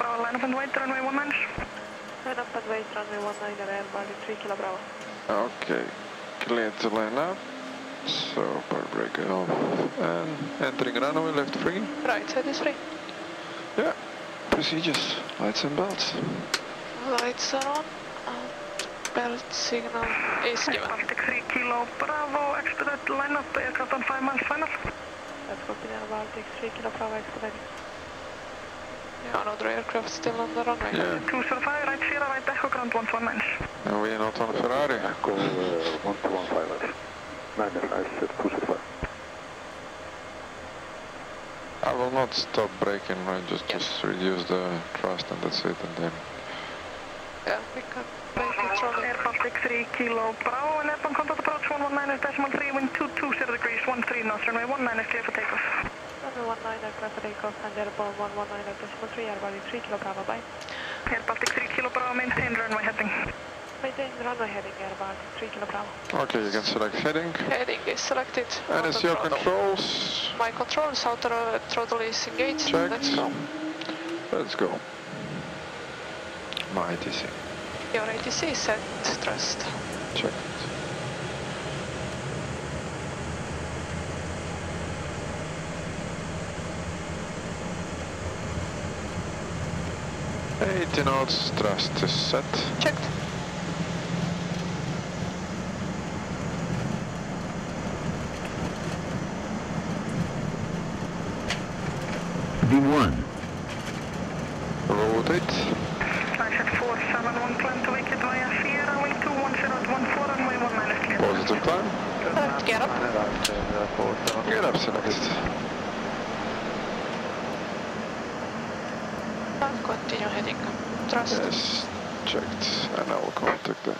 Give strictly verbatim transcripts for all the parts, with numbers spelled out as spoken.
Bravo, line up and wait, runway one nine. Line up and wait, runway one nine, Air Baltic three Kilo Bravo. Okay, clear to line up. So, power brake off and entering runway left free. Right side is free. Yeah, procedures, lights and belts. Lights are on, uh, belt signal is given. Baltic three Kilo Bravo, expedite line up, aircraft on five miles, line up. Let's go to Air Baltic three Kilo Bravo, expedite. Yeah, another aircraft still on the runway. Yeah. two Survey, right zero, right echo, ground one one nine. And we are not on a Ferrari. Call uh, one two one five. I will not stop braking, I just, yeah. just reduce the thrust and that's it, and then... Yeah, we can brake it running. Air Baltic three Kilo Bravo, and airborne contact approach one one nine dash one three, wind two two zero degrees, one three knots, runway one nine is clear for takeoff. Runway one nine is clear for takeoff, and airborne one one nine dash one three, Air Baltic three Kilo Bravo, bye. Air Baltic three Kilo Bravo, maintain runway heading. Maintain runway heading, Air Baltic three Kilo Bravo. Okay, you can select heading. Heading is selected. And it's your throttle. Controls. My controls, outer uh, throttle is engaged. Checked. Let's go. Let's go. My A T C. Your A T C is set thrust. Check. eighty knots thrust is set. Checked. D one. Rotate. Flight four seven one, climb to Wicket via Sierra, wing two one zero one four, runway one nine is clear. Positive climb. Left, get up. Get up, select. And continue heading. Trust. Yes, checked. And I will contact them.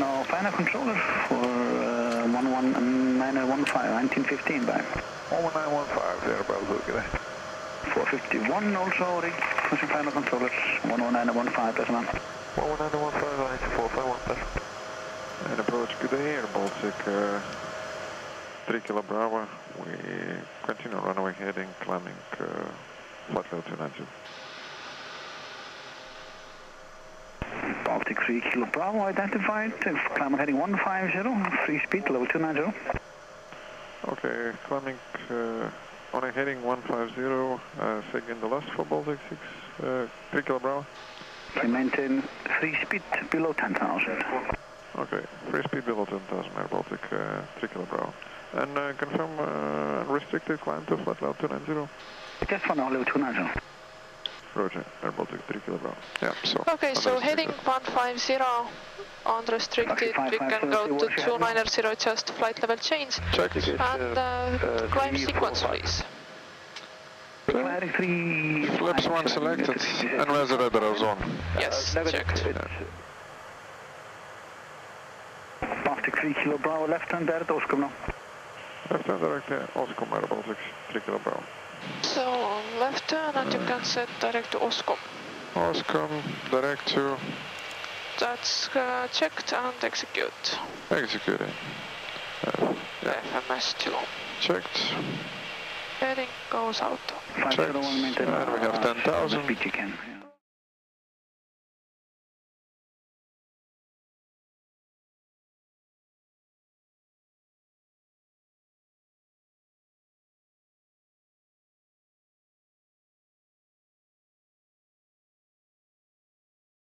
Now, final controller for uh, one one nine one five, nineteen fifteen, bye. one one nine one five, Air Baltic, okay. four fifty-one also, rig, pushing final controllers, one one nine one five, that's one. one one nine one five, I see four five one, that's. And approach good Air Baltic, uh, three Kilo Bravo, we continue runway heading, climbing uh, flight level two nine zero. Baltic three Kilo Bravo identified, climber heading one five zero, free speed, level two nine zero. Okay, climbing... Uh, on a heading one five zero, uh, second the last for Baltic six, uh, three Kilo Bravo. We maintain free speed below ten thousand. Okay, free speed below ten thousand, Air Baltic uh, three Kilo Bravo. And uh, confirm uh, restricted climb to flat level two nine zero. Just for now, level two nine zero. Roger, Air Baltic three Kilo Bravo. Yeah, so. Okay, so heading one five zero, unrestricted, five, we five, can five, go to two nine zero, just flight level change. Check. And uh, uh, climb sequence, please. Okay. Three, Flaps five, one selected, and laser radar is on. Yes, uh, checked. Baltic three Kilo Bravo, left hand direct, Oscom now. Left hand direct, Oscom, Air Baltic three Kilo Bravo. So, left turn and you can set direct to Oscom. Oscom, direct to... That's uh, checked and execute. Executed. Uh, yeah. F M S two. Checked. Heading goes out. Checked. And we have ten thousand.